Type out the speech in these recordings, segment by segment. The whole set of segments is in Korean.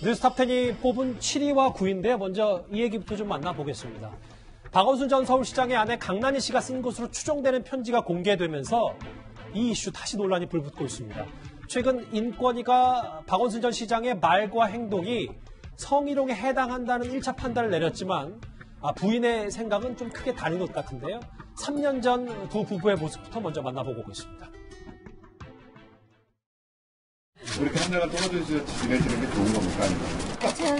뉴스탑10이 뽑은 7위와 9위인데 먼저 이 얘기부터 좀 만나보겠습니다. 박원순 전 서울시장의 아내 강난희 씨가 쓴 것으로 추정되는 편지가 공개되면서 이 이슈 다시 논란이 불붙고 있습니다. 최근 인권위가 박원순 전 시장의 말과 행동이 성희롱에 해당한다는 1차 판단을 내렸지만 부인의 생각은 좀 크게 다른 것 같은데요. 3년 전 두 부부의 모습부터 먼저 만나보고 계십니다. 우리 카메라가 떨어져서 지내시는 게 좋은 겁니까? 제가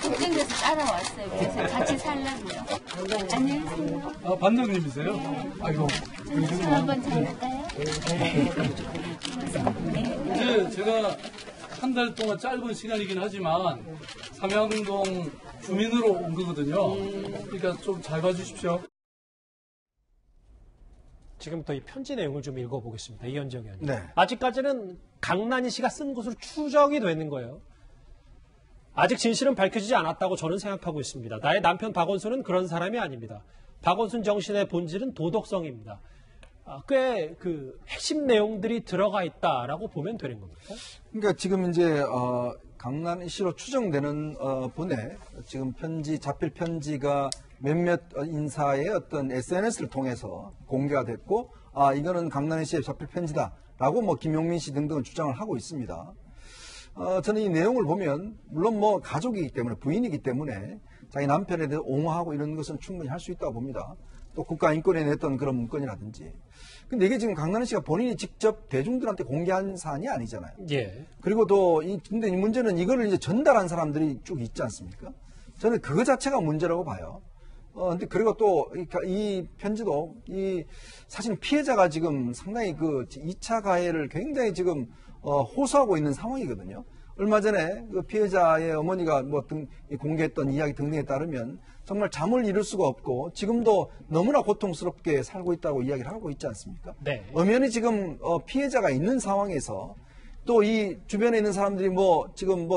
걱정돼서 따라왔어요. 그래서 같이 살라고요. 안녕하세요. 아, 반장님이세요? 네. 아이고. 저는 한번 잘할까요? 네. 제가 한 달 동안 짧은 시간이긴 하지만 삼양동 주민으로 온 거거든요. 그러니까 좀 잘 봐주십시오. 지금부터 이 편지 내용을 좀 읽어보겠습니다. 이현정 의원님. 네. 아직까지는 강난희 씨가 쓴 것으로 추정이 되는 거예요. 아직 진실은 밝혀지지 않았다고 저는 생각하고 있습니다. 나의 남편 박원순은 그런 사람이 아닙니다. 박원순 정신의 본질은 도덕성입니다. 꽤 핵심 내용들이 들어가 있다라고 보면 되는 겁니까? 그러니까 지금 이제 강난희 씨로 추정되는 분의 지금 잡힐 편지가 몇몇 인사의 어떤 SNS를 통해서 공개가 됐고, 이거는 강난희 씨의 잡힐 편지다라고 김용민 씨 등등은 주장을 하고 있습니다. 저는 이 내용을 보면, 물론 가족이기 때문에, 부인이기 때문에 자기 남편에 대해서 옹호하고 이런 것은 충분히 할 수 있다고 봅니다. 또 국가인권위에 냈던 그런 문건이라든지. 근데 이게 지금 강난희 씨가 본인이 직접 대중들한테 공개한 사안이 아니잖아요. 예. 그리고 또, 근데 이 문제는 이거를 이제 전달한 사람들이 쭉 있지 않습니까? 저는 그거 자체가 문제라고 봐요. 근데 그리고 또 이 편지도 사실 피해자가 지금 상당히 2차 가해를 굉장히 지금 호소하고 있는 상황이거든요. 얼마 전에 그 피해자의 어머니가 공개했던 이야기 등등에 따르면 정말 잠을 이룰 수가 없고 지금도 너무나 고통스럽게 살고 있다고 이야기를 하고 있지 않습니까? 네. 엄연히 지금 피해자가 있는 상황에서 또 이 주변에 있는 사람들이 지금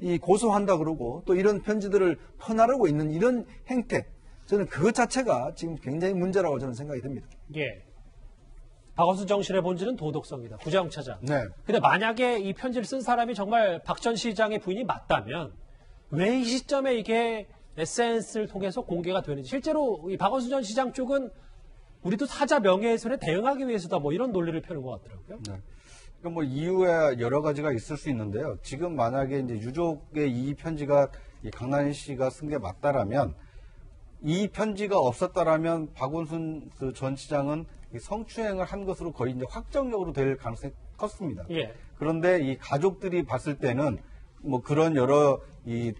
이 고소한다 그러고 또 이런 편지들을 퍼나르고 있는 이런 행태, 저는 그것 자체가 지금 굉장히 문제라고 저는 생각이 듭니다. 예. 박원순 정신의 본질은 도덕성이다. 구자홍 차장. 네. 근데 만약에 이 편지를 쓴 사람이 정말 박 전 시장의 부인이 맞다면 왜 이 시점에 이게 SNS를 통해서 공개가 되는지. 실제로 이 박원순 전 시장 쪽은 우리도 사자 명예훼손에 대응하기 위해서다 이런 논리를 펴는 것 같더라고요. 네. 그러니까 이유에 여러 가지가 있을 수 있는데요. 지금 만약에 이제 유족의 이 편지가 이 강난희 씨가 쓴 게 맞다라면, 이 편지가 없었다라면 박원순 전 시장은 성추행을 한 것으로 거의 이제 확정적으로 될 가능성이 컸습니다. 예. 그런데 이 가족들이 봤을 때는 그런 여러 이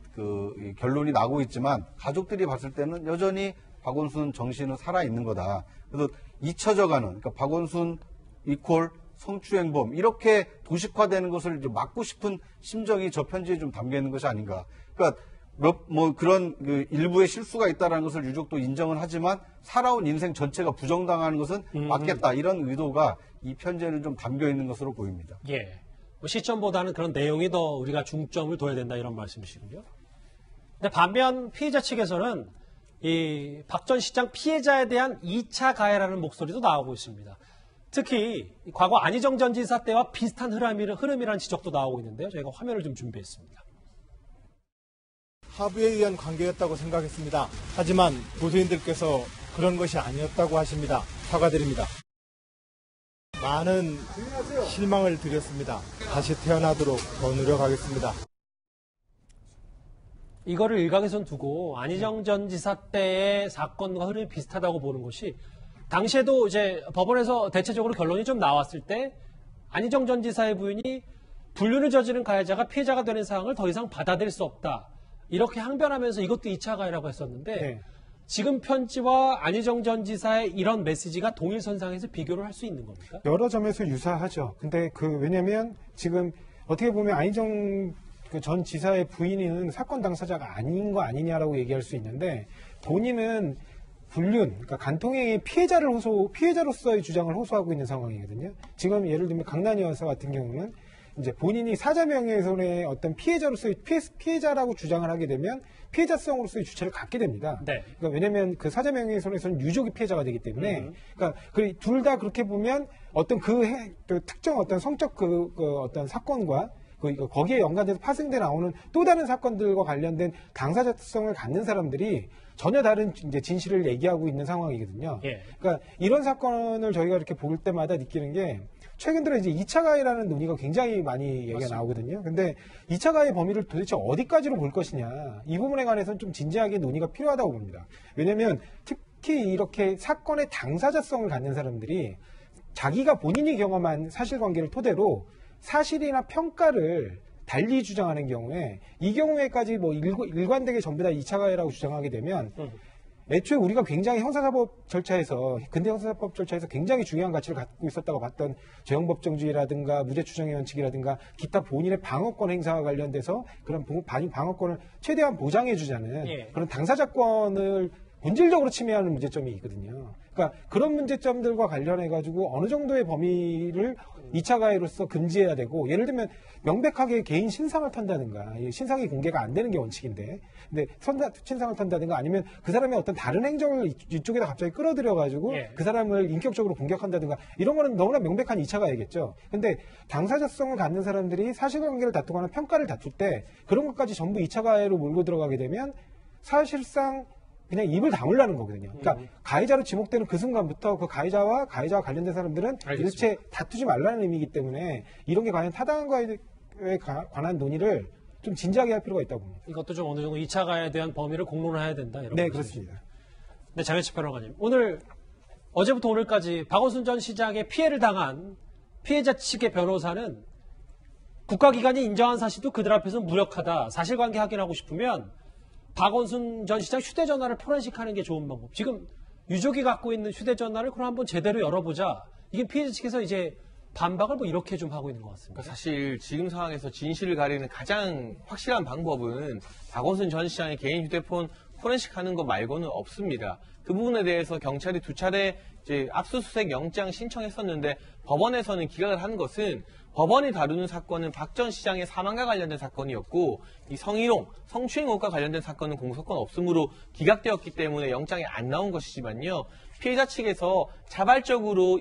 결론이 나고 있지만, 가족들이 봤을 때는 여전히 박원순 정신은 살아있는 거다. 그래서 잊혀져가는, 그러니까 박원순 이퀄 성추행범, 이렇게 도식화되는 것을 이제 막고 싶은 심정이 저 편지에 좀 담겨 있는 것이 아닌가. 그러니까 그런 일부의 실수가 있다는 것을 유족도 인정은 하지만 살아온 인생 전체가 부정당하는 것은 맞겠다, 이런 의도가 이 편지에는 좀 담겨 있는 것으로 보입니다. 예, 시점보다는 그런 내용이 더 우리가 중점을 둬야 된다, 이런 말씀이시군요. 근데 반면 피해자 측에서는 이 박 전 시장 피해자에 대한 2차 가해라는 목소리도 나오고 있습니다. 특히 과거 안희정 전 지사 때와 비슷한 흐름이라는 지적도 나오고 있는데요. 저희가 화면을 좀 준비했습니다. 합의에 의한 관계였다고 생각했습니다. 하지만 보수인들께서 그런 것이 아니었다고 하십니다. 사과드립니다. 많은 실망을 드렸습니다. 다시 태어나도록 더 노력하겠습니다. 이거를 일각에선 두고 안희정 전 지사 때의 사건과 흐름이 비슷하다고 보는 것이, 당시에도 이제 법원에서 대체적으로 결론이 좀 나왔을 때 안희정 전 지사의 부인이 불륜을 저지른 가해자가 피해자가 되는 사항을 더 이상 받아들일 수 없다, 이렇게 항변하면서 이것도 2차 가해라고 했었는데, 네. 지금 편지와 안희정 전 지사의 이런 메시지가 동일선상에서 비교를 할 수 있는 겁니까? 여러 점에서 유사하죠. 근데 왜냐면 지금 어떻게 보면 안희정 전 지사의 부인은 사건 당사자가 아닌 거 아니냐라고 얘기할 수 있는데, 본인은 불륜, 그러니까 간통행의 피해자로서의 주장을 호소하고 있는 상황이거든요. 지금 예를 들면 강난희 여사 같은 경우는 이제 본인이 사자명예훼손의 어떤 피해자로서의 피해자라고 주장을 하게 되면 피해자성으로서의 주체를 갖게 됩니다. 네. 그러니까 왜냐하면 사자명예훼손에서는 유족이 피해자가 되기 때문에, 그러니까 둘 다 그렇게 보면 어떤 특정 어떤 성적 어떤 사건과 거기에 연관돼서 파생돼 나오는 또 다른 사건들과 관련된 당사자성을 갖는 사람들이 전혀 다른 이제 진실을 얘기하고 있는 상황이거든요. 예. 그러니까 이런 사건을 저희가 이렇게 볼 때마다 느끼는 게 최근 들어 이제 2차 가해라는 논의가 굉장히 많이 얘기가 맞습니다. 나오거든요. 근데 2차 가해 범위를 도대체 어디까지로 볼 것이냐. 이 부분에 관해서는 좀 진지하게 논의가 필요하다고 봅니다. 왜냐면 특히 이렇게 사건의 당사자성을 갖는 사람들이 자기가 본인이 경험한 사실관계를 토대로 사실이나 평가를 달리 주장하는 경우에 이 경우에까지 뭐 일관되게 전부 다 2차 가해라고 주장하게 되면 애초에 우리가 굉장히 형사사법 절차에서 근대 형사사법 절차에서 굉장히 중요한 가치를 갖고 있었다고 봤던 죄형법정주의라든가 무죄추정의 원칙이라든가 기타 본인의 방어권 행사와 관련돼서 그런 방어권을 최대한 보장해주자는 예. 그런 당사자권을 본질적으로 침해하는 문제점이 있거든요. 그러니까 그런 문제점들과 관련해가지고 어느 정도의 범위를 2차 가해로서 금지해야 되고 예를 들면 명백하게 개인 신상을 탄다든가 신상이 공개가 안 되는 게 원칙인데 근데 신상을 탄다든가 아니면 그 사람의 어떤 다른 행정을 이쪽에다 갑자기 끌어들여가지고 예. 그 사람을 인격적으로 공격한다든가 이런 거는 너무나 명백한 2차 가해겠죠. 근데 당사자성을 갖는 사람들이 사실관계를 다투거나 평가를 다툴 때 그런 것까지 전부 2차 가해로 몰고 들어가게 되면 사실상 그냥 입을 다물라는 거거든요. 그러니까 가해자로 지목되는 그 순간부터 그 가해자와 관련된 사람들은 알겠습니다. 일체 다투지 말라는 의미이기 때문에 이런 게 과연 타당한가에 관한 논의를 좀 진지하게 할 필요가 있다고 봅니다. 이것도 좀 어느 정도 2차 가해에 대한 범위를 공론화해야 된다. 이런 네, 그렇습니다. 네, 장예찬 변호사님. 오늘 어제부터 오늘까지 박원순 전 시장에 피해를 당한 피해자 측의 변호사는 국가기관이 인정한 사실도 그들 앞에서 무력하다. 사실관계 확인하고 싶으면 박원순 전 시장 휴대전화를 포렌식하는 게 좋은 방법. 지금 유족이 갖고 있는 휴대전화를 그럼 한번 제대로 열어보자. 이게 피해자 측에서 이제 반박을 뭐 이렇게 좀 하고 있는 것 같습니다. 사실 지금 상황에서 진실을 가리는 가장 확실한 방법은 박원순 전 시장의 개인 휴대폰 포렌식하는 것 말고는 없습니다. 그 부분에 대해서 경찰이 2차례 이제 압수수색 영장 신청했었는데 법원에서는 기각을 한 것은 법원이 다루는 사건은 박 전 시장의 사망과 관련된 사건이었고 이 성희롱, 성추행 의혹과 관련된 사건은 공소권 없음으로 기각되었기 때문에 영장이 안 나온 것이지만요. 피해자 측에서 자발적으로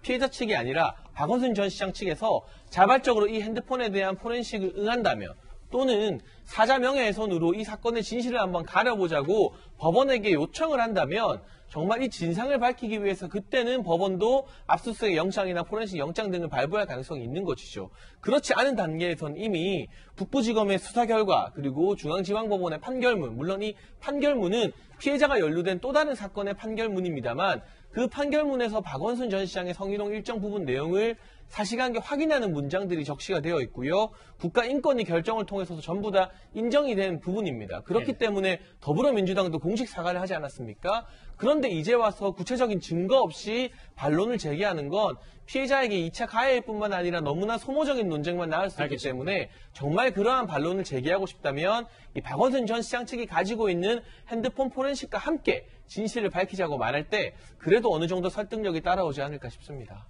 피해자 측이 아니라 박원순 전 시장 측에서 자발적으로 이 핸드폰에 대한 포렌식을 응한다면 또는 사자명예훼손으로 이 사건의 진실을 한번 가려보자고 법원에게 요청을 한다면 정말 이 진상을 밝히기 위해서 그때는 법원도 압수수색 영장이나 포렌식 영장 등을 발부할 가능성이 있는 것이죠. 그렇지 않은 단계에선 이미 북부지검의 수사 결과 그리고 중앙지방법원의 판결문, 물론 이 판결문은 피해자가 연루된 또 다른 사건의 판결문입니다만 그 판결문에서 박원순 전 시장의 성희롱 일정 부분 내용을 사실관계 확인하는 문장들이 적시가 되어 있고요. 국가인권위 결정을 통해서도 전부 다 인정이 된 부분입니다. 그렇기 네. 때문에 더불어민주당도 공식 사과를 하지 않았습니까? 그런데 이제 와서 구체적인 증거 없이 반론을 제기하는 건 피해자에게 2차 가해뿐만 아니라 너무나 소모적인 논쟁만 나올 수 있기 때문에 정말 그러한 반론을 제기하고 싶다면 이 박원순 전 시장 측이 가지고 있는 핸드폰 포렌식과 함께 진실을 밝히자고 말할 때 그래도 어느 정도 설득력이 따라오지 않을까 싶습니다.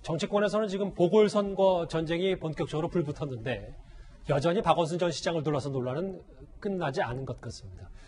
정치권에서는 지금 보궐선거 전쟁이 본격적으로 불붙었는데 여전히 박원순 전 시장을 둘러싼 논란은 끝나지 않은 것 같습니다.